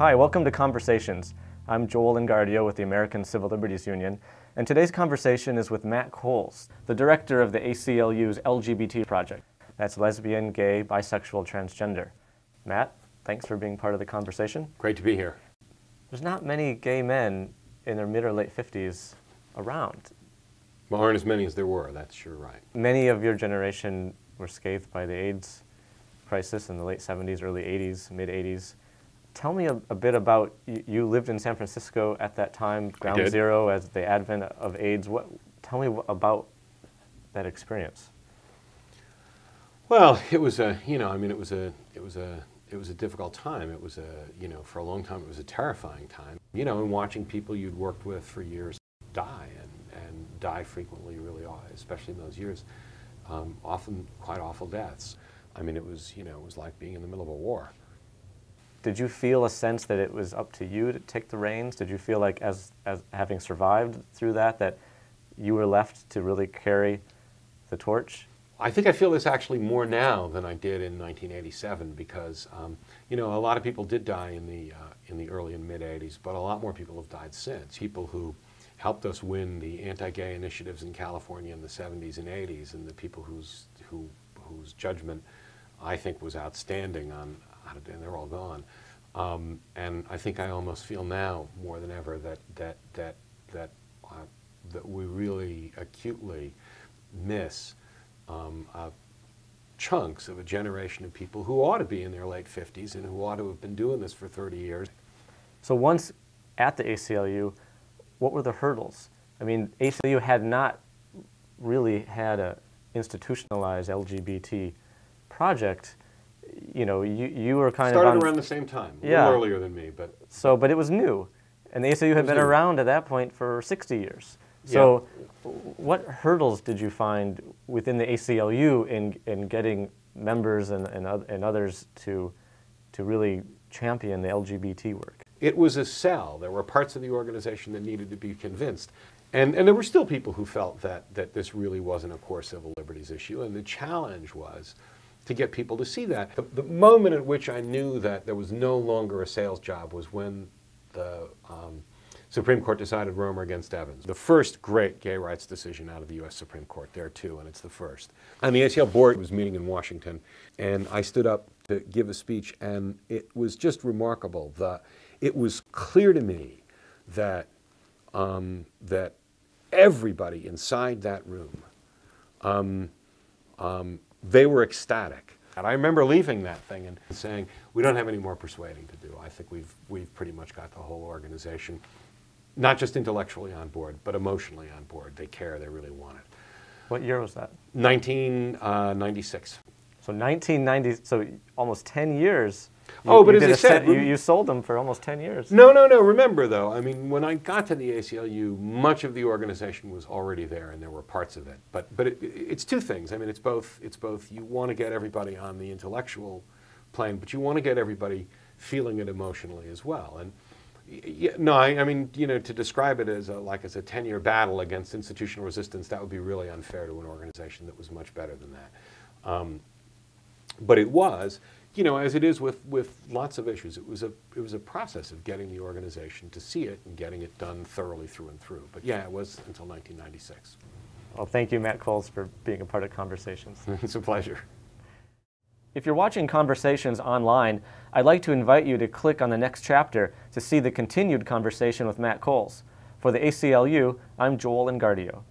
Hi, welcome to Conversations. I'm Joel Engardio with the American Civil Liberties Union, and today's conversation is with Matt Coles, the director of the ACLU's LGBT project. That's lesbian, gay, bisexual, transgender. Matt, thanks for being part of the conversation. Great to be here. There's not many gay men in their mid or late 50s around. Well, aren't as many as there were, that's sure right. Many of your generation were scathed by the AIDS crisis in the late 70s, early 80s, mid 80s. Tell me a bit about, you lived in San Francisco at that time, ground zero as the advent of AIDS. Tell me about that experience. Well, it was a, it was a difficult time. It was a, for a long time it was a terrifying time. You know, and watching people you'd worked with for years die, and die frequently, really, especially in those years, often quite awful deaths. I mean, it was, it was like being in the middle of a war. Did you feel a sense that it was up to you to take the reins? Did you feel like, as having survived through that, that you were left to really carry the torch? I think I feel this actually more now than I did in 1987 because, you know, a lot of people did die in the early and mid 80s, but a lot more people have died since. People who helped us win the anti-gay initiatives in California in the 70s and 80s, and the people whose judgment I think was outstanding on, and they're all gone. And I think I almost feel now more than ever that we really acutely miss chunks of a generation of people who ought to be in their late 50s and who ought to have been doing this for 30 years. So once at the ACLU, what were the hurdles? I mean, ACLU had not really had a institutionalized LGBT project. You know, you were kind of started around the same time, yeah. A little earlier than me, but so, but it was new, and the ACLU had been around at that point for 60 years. So, yeah. What hurdles did you find within the ACLU in getting members and others to really champion the LGBT work? It was a sell. There were parts of the organization that needed to be convinced, and there were still people who felt that this really wasn't a core civil liberties issue, and the challenge was to get people to see that. The moment at which I knew that there was no longer a sales job was when the Supreme Court decided Romer v. Evans, the first great gay rights decision out of the U.S. Supreme Court. There are two, and it's the first. And the ACLU board was meeting in Washington, and I stood up to give a speech, and it was just remarkable. It was clear to me that, that everybody inside that room they were ecstatic. And I remember leaving that thing and saying, we don't have any more persuading to do. I think we've pretty much got the whole organization, not just intellectually on board, but emotionally on board. They care, they really want it. What year was that? 1996. So 1990, so almost 10 years. Oh, but as I said, you sold them for almost 10 years. No. Remember, though, I mean, when I got to the ACLU, much of the organization was already there, and there were parts of it. But it's two things. I mean, it's both. You want to get everybody on the intellectual plane, but you want to get everybody feeling it emotionally as well. And no, I mean, to describe it as a 10-year battle against institutional resistance, that would be really unfair to an organization that was much better than that. But it was. You know, as it is with lots of issues, it was a process of getting the organization to see it and getting it done thoroughly through and through. But yeah, it was until 1996. Well, thank you, Matt Coles, for being a part of Conversations. It's a pleasure. If you're watching Conversations online, I'd like to invite you to click on the next chapter to see the continued conversation with Matt Coles. For the ACLU, I'm Joel Engardio.